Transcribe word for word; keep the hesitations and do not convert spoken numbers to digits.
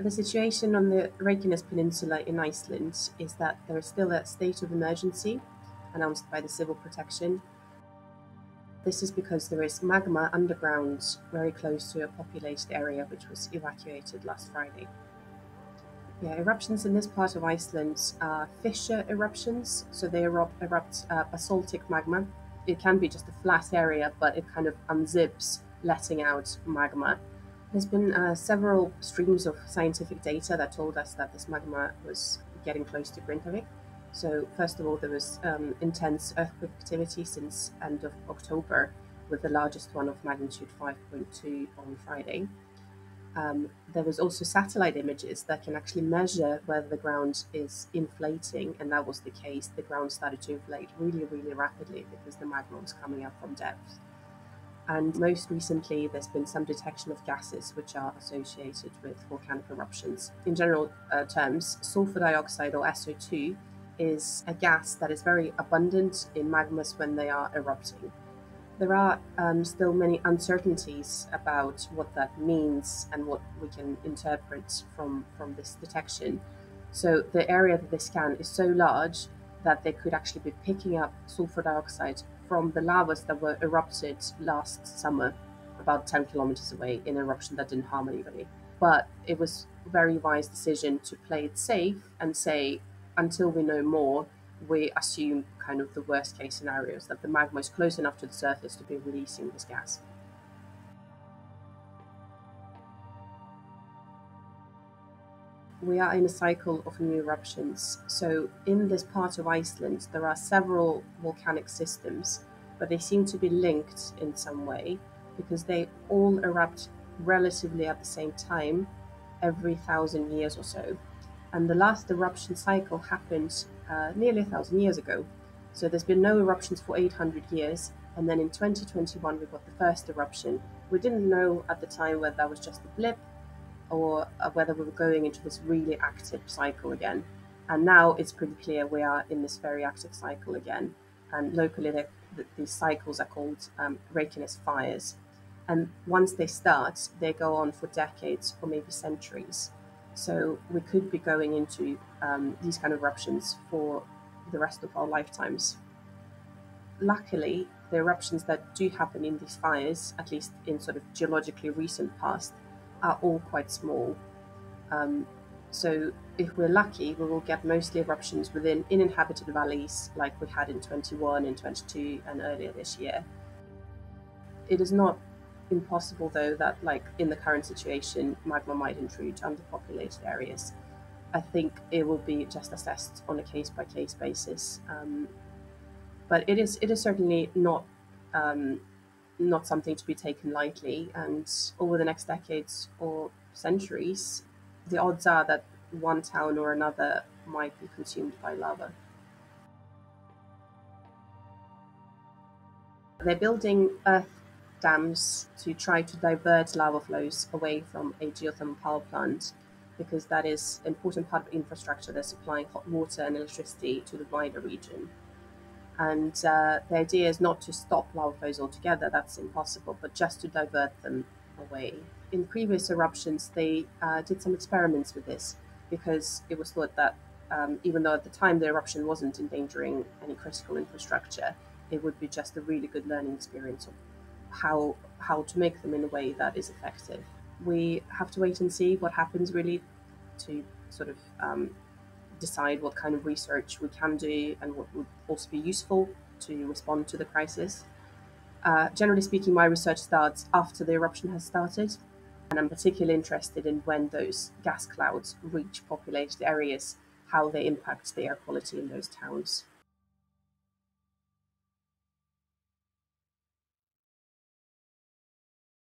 The situation on the Reykjanes Peninsula in Iceland is that there is still a state of emergency announced by the Civil Protection. This is because there is magma underground very close to a populated area which was evacuated last Friday. Yeah, eruptions in this part of Iceland are fissure eruptions, so they erupt, erupt uh, basaltic magma. It can be just a flat area, but it kind of unzips, letting out magma. There's been uh, several streams of scientific data that told us that this magma was getting close to Grindavik. So first of all, there was um, intense earthquake activity since end of October, with the largest one of magnitude five point two on Friday. Um, there was also satellite images that can actually measure whether the ground is inflating, and that was the case. The ground started to inflate really, really rapidly because the magma was coming up from depth. And most recently, there's been some detection of gases which are associated with volcanic eruptions. In general uh, terms, sulfur dioxide, or S O two, is a gas that is very abundant in magmas when they are erupting. There are um, still many uncertainties about what that means and what we can interpret from, from this detection. So the area that they scan is so large that they could actually be picking up sulfur dioxide from the lavas that were erupted last summer, about ten kilometers away, in an eruption that didn't harm anybody. But it was a very wise decision to play it safe and say, until we know more, we assume kind of the worst case scenarios, that the magma is close enough to the surface to be releasing this gas. We are in a cycle of new eruptions. So in this part of Iceland, there are several volcanic systems, but they seem to be linked in some way because they all erupt relatively at the same time every thousand years or so. And the last eruption cycle happened uh, nearly a thousand years ago. So there's been no eruptions for eight hundred years. And then in twenty twenty-one, we got the first eruption. We didn't know at the time whether that was just a blip or whether we were going into this really active cycle again. And now it's pretty clear we are in this very active cycle again. And locally, the, the, these cycles are called um, Reykjanes fires. And once they start, they go on for decades or maybe centuries. So we could be going into um, these kind of eruptions for the rest of our lifetimes. Luckily, the eruptions that do happen in these fires, at least in sort of geologically recent past, are all quite small. Um, so if we're lucky, we will get mostly eruptions within in inhabited valleys like we had in twenty-one and twenty-two and earlier this year. It is not impossible, though, that like in the current situation, magma might intrude under populated areas. I think it will be just assessed on a case-by-case basis. Um, but it is it is certainly not um, not something to be taken lightly, and over the next decades or centuries, the odds are that one town or another might be consumed by lava. They're building earth dams to try to divert lava flows away from a geothermal power plant, because that is an important part of infrastructure that's supplying hot water and electricity to the wider region. And uh, the idea is not to stop lava flows altogether, that's impossible, but just to divert them away. In previous eruptions, they uh, did some experiments with this, because it was thought that um, even though at the time the eruption wasn't endangering any critical infrastructure, it would be just a really good learning experience of how how to make them in a way that is effective. We have to wait and see what happens, really, to sort of um, decide what kind of research we can do and what would also be useful to respond to the crisis. Uh, generally speaking, my research starts after the eruption has started, and I'm particularly interested in when those gas clouds reach populated areas, how they impact the air quality in those towns.